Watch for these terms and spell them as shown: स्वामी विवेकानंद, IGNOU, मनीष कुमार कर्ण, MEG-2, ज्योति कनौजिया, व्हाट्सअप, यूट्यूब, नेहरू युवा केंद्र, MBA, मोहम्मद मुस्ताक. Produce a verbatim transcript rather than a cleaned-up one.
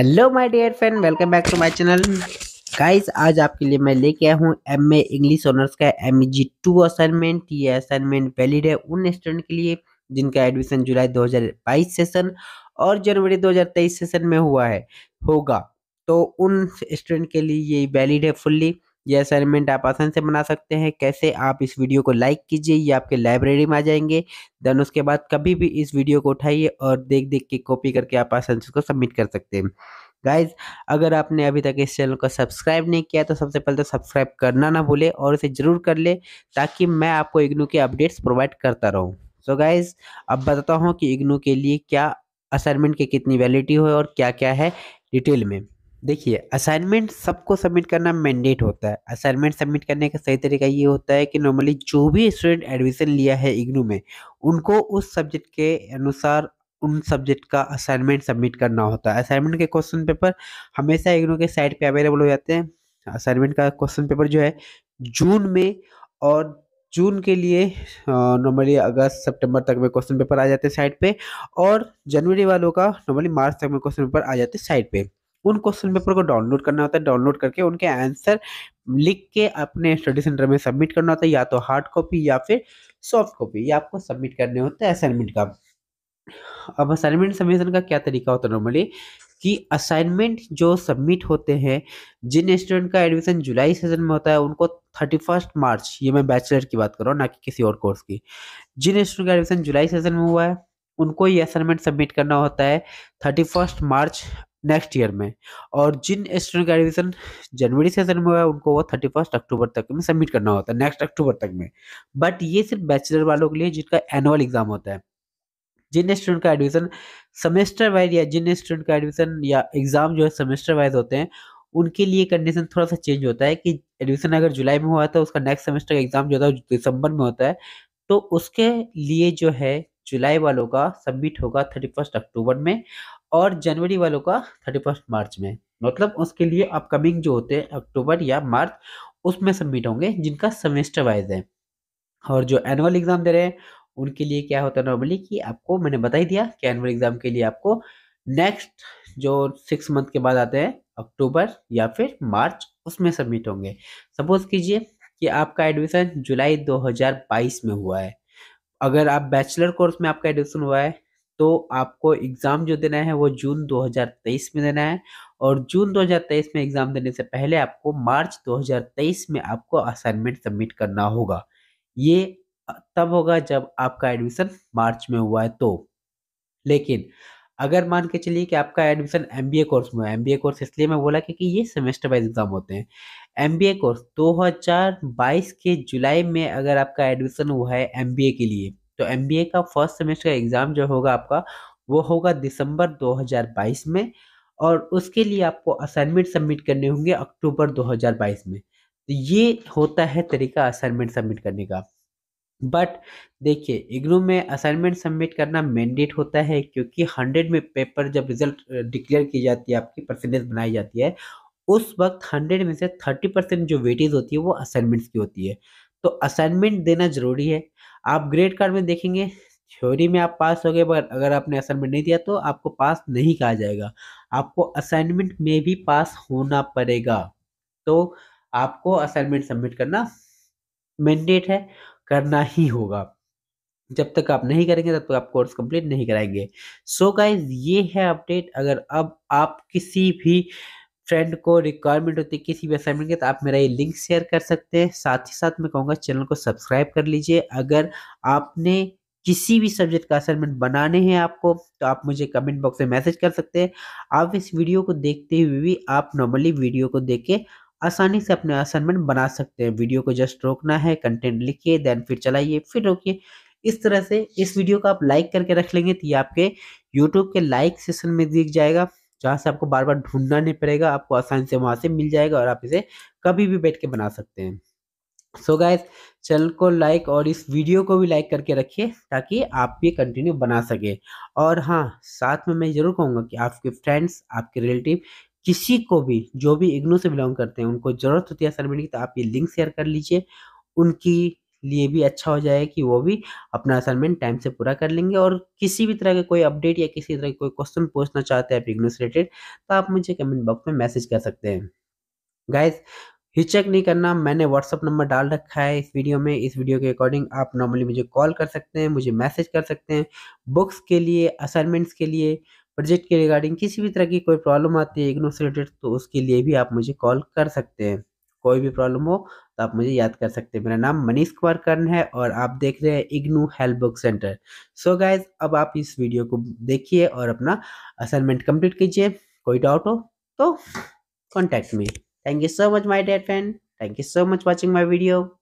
Hello my dear friend, welcome back to my channel. Guys, आज आपके लिए मैं लेके आया हूँ एम ए इंग्लिश ऑनर्स का एम जी टू असाइनमेंट। ये असाइनमेंट वैलिड है उन स्टूडेंट के लिए जिनका एडमिशन जुलाई दो हज़ार बाईस सेशन और जनवरी दो हज़ार तेईस सेशन में हुआ है होगा, तो उन स्टूडेंट के लिए ये वैलिड है फुल्ली। ये असाइनमेंट आप आसान से बना सकते हैं। कैसे? आप इस वीडियो को लाइक कीजिए, ये आपके लाइब्रेरी में आ जाएंगे। देन उसके बाद कभी भी इस वीडियो को उठाइए और देख देख के कॉपी करके आप आसान से इसको सबमिट कर सकते हैं। गाइज, अगर आपने अभी तक इस चैनल को सब्सक्राइब नहीं किया तो सबसे पहले तो सब्सक्राइब करना ना भूले और उसे ज़रूर कर ले, ताकि मैं आपको इग्नू के अपडेट्स प्रोवाइड करता रहूँ। सो गाइज, अब बताता हूँ कि इग्नू के लिए क्या असाइनमेंट की कितनी वैलिडिटी हो और क्या क्या है डिटेल में। देखिए, असाइनमेंट सबको सबमिट करना मैंडेट होता है। असाइनमेंट सबमिट करने का सही तरीका ये होता है कि नॉर्मली जो भी स्टूडेंट एडमिशन लिया है इग्नू में, उनको उस सब्जेक्ट के अनुसार उन सब्जेक्ट का असाइनमेंट सबमिट करना होता है। असाइनमेंट के क्वेश्चन पेपर हमेशा इग्नू के साइट पे अवेलेबल हो जाते हैं। असाइनमेंट का क्वेश्चन पेपर जो है जून में, और जून के लिए नॉर्मली अगस्त सितंबर तक में क्वेश्चन पेपर आ जाते हैं साइट पे, और जनवरी वालों का नॉर्मली मार्च तक में क्वेश्चन पेपर आ जाते हैं साइट पे। उन क्वेश्चन पेपर को डाउनलोड करना होता है। डाउनलोड करके उनके आंसर लिख के अपने स्टडी सेंटर में सबमिट करना होता है, या तो हार्ड कॉपी या फिर सॉफ्ट कॉपी, ये आपको सबमिट करने होते हैं असाइनमेंट का। अब असाइनमेंट सबमिशन का क्या तरीका होता है नॉर्मली, कि असाइनमेंट जो सबमिट होते हैं, जिन स्टूडेंट का एडमिशन जुलाई सेशन में होता है उनको थर्टी फर्स्ट मार्च, ये मैं बैचलर की बात कर रहा हूँ, ना कि किसी और कोर्स की। जिन स्टूडेंट का एडमिशन जुलाई सेशन में हुआ है उनको ये असाइनमेंट सबमिट करना होता है thirty first March next year में, और जिन स्टूडेंट का एडमिशन जनवरी सेशन में हुआ है उनको वो थर्टी फर्स्ट अक्टूबर तक में सबमिट करना होता है, नेक्स्ट अक्टूबर तक में। बट ये सिर्फ बैचलर वालों के लिए जिनका एनुअल एग्जाम होता है। जिन स्टूडेंट का एडमिशन सेमेस्टर वाइज, या जिन स्टूडेंट का एडमिशन या एग्जाम जो है सेमेस्टर वाइज होते हैं, उनके लिए कंडीशन थोड़ा सा चेंज होता है कि एडमिशन अगर जुलाई में हुआ तो उसका नेक्स्ट सेमेस्टर का एग्जाम जो होता है दिसंबर में होता है, तो उसके लिए जो है जुलाई वालों का सबमिट होगा थर्टी फर्स्ट अक्टूबर में, और जनवरी वालों का थर्टी फर्स्ट मार्च में। मतलब उसके लिए अपकमिंग जो होते हैं अक्टूबर या मार्च, उसमें सबमिट होंगे जिनका सेमेस्टर वाइज है। और जो एनुअल एग्जाम दे रहे हैं उनके लिए क्या होता है नॉर्मली, कि आपको मैंने बता ही दिया कि एनुअल एग्जाम के लिए आपको नेक्स्ट जो सिक्स मंथ के बाद आते हैं अक्टूबर या फिर मार्च, उसमें सबमिट होंगे। सपोज कीजिए कि आपका एडमिशन जुलाई दो हजार बाईस में हुआ है। अगर आप बैचलर कोर्स में आपका एडमिशन हुआ है तो आपको एग्ज़ाम जो देना है वो जून दो हज़ार तेईस में देना है, और जून दो हज़ार तेईस में एग्ज़ाम देने से पहले आपको मार्च दो हज़ार तेईस में आपको असाइनमेंट सबमिट करना होगा। ये तब होगा जब आपका एडमिशन मार्च में हुआ है तो। लेकिन अगर मान के चलिए कि आपका एडमिशन एमबीए कोर्स में है, एमबीए कोर्स इसलिए मैं बोला क्योंकि ये सेमेस्टर वाइज एग्ज़ाम होते हैं। एमबीए कोर्स दो हज़ार बाईस के जुलाई में अगर आपका एडमिशन हुआ है एमबीए के लिए, तो एमबीए का फर्स्ट सेमेस्टर का एग्ज़ाम जो होगा आपका, वो होगा दिसंबर दो हज़ार बाईस में, और उसके लिए आपको असाइनमेंट सबमिट करने होंगे अक्टूबर दो हज़ार बाईस में। तो ये होता है तरीका असाइनमेंट सबमिट करने का। बट देखिए, इग्नू में असाइनमेंट सबमिट करना मैंडेट होता है, क्योंकि हंड्रेड में पेपर जब रिजल्ट डिक्लेयर की जाती है, आपकी परसेंटेज बनाई जाती है, उस वक्त हंड्रेड में से थर्टी परसेंट जो वेटेज होती है वो असाइनमेंट्स की होती है। तो असाइनमेंट देना ज़रूरी है। आप ग्रेड कार्ड में देखेंगे थ्योरी में आप पास हो गए, पर अगर आपने असाइनमेंट नहीं दिया तो आपको पास नहीं कहा जाएगा, आपको असाइनमेंट में भी पास होना पड़ेगा। तो आपको असाइनमेंट सबमिट करना मैंडेट है, करना ही होगा। जब तक आप नहीं करेंगे तब तक आप कोर्स कंप्लीट नहीं कराएंगे। सो गाइज, ये है अपडेट। अगर अब आप किसी भी फ्रेंड को रिक्वायरमेंट होती है किसी भी असाइनमेंट के, तो आप मेरा ये लिंक शेयर कर सकते हैं। साथ ही साथ मैं कहूँगा चैनल को सब्सक्राइब कर लीजिए। अगर आपने किसी भी सब्जेक्ट का असाइनमेंट बनाने हैं आपको, तो आप मुझे कमेंट बॉक्स में मैसेज कर सकते हैं। आप इस वीडियो को देखते हुए भी आप नॉर्मली वीडियो को देख के आसानी से अपने असाइनमेंट बना सकते हैं। वीडियो को जस्ट रोकना है, कंटेंट लिखिए, देन फिर चलाइए, फिर रोकिए। इस तरह से इस वीडियो को आप लाइक करके रख लेंगे तो ये आपके यूट्यूब के लाइक सेशन में दिख जाएगा, जहाँ से आपको बार बार ढूंढना नहीं पड़ेगा, आपको आसानी से वहाँ से मिल जाएगा और आप इसे कभी भी बैठ के बना सकते हैं। सो गाइस, चैनल को लाइक और इस वीडियो को भी लाइक करके रखिए, ताकि आप ये कंटिन्यू बना सके। और हाँ, साथ में मैं ज़रूर कहूँगा कि आपके फ्रेंड्स, आपके रिलेटिव, किसी को भी जो भी इग्नू से बिलोंग करते हैं, उनको ज़रूरत होती है असाइनमेंट की, तो आप ये लिंक शेयर कर लीजिए, उनकी लिए भी अच्छा हो जाएगा कि वो भी अपना असाइनमेंट टाइम से पूरा कर लेंगे। और किसी भी तरह का कोई अपडेट या किसी तरह का कोई क्वेश्चन पूछना चाहते हैं इग्नू से रिलेटेड तो आप मुझे कमेंट बॉक्स में मैसेज कर सकते हैं। गाइस हिचक नहीं करना, मैंने व्हाट्सअप नंबर डाल रखा है इस वीडियो में। इस वीडियो के अकॉर्डिंग आप नॉर्मली मुझे कॉल कर सकते हैं, मुझे मैसेज कर सकते हैं। बुक्स के लिए, असाइनमेंट्स के लिए, प्रोजेक्ट के रिगार्डिंग किसी भी तरह की कोई प्रॉब्लम आती है इग्नू से रिलेटेड तो उसके लिए भी आप मुझे कॉल कर सकते हैं। कोई भी प्रॉब्लम हो तो आप मुझे याद कर सकते हैं। मेरा नाम मनीष कुमार कर्ण है और आप देख रहे हैं IGNOU help book centre. So guys अब आप इस वीडियो को देखिए और अपना असाइनमेंट कंप्लीट कीजिए। कोई डाउट हो तो contact me. Thank you so much my dear friend. Thank you so much watching my video.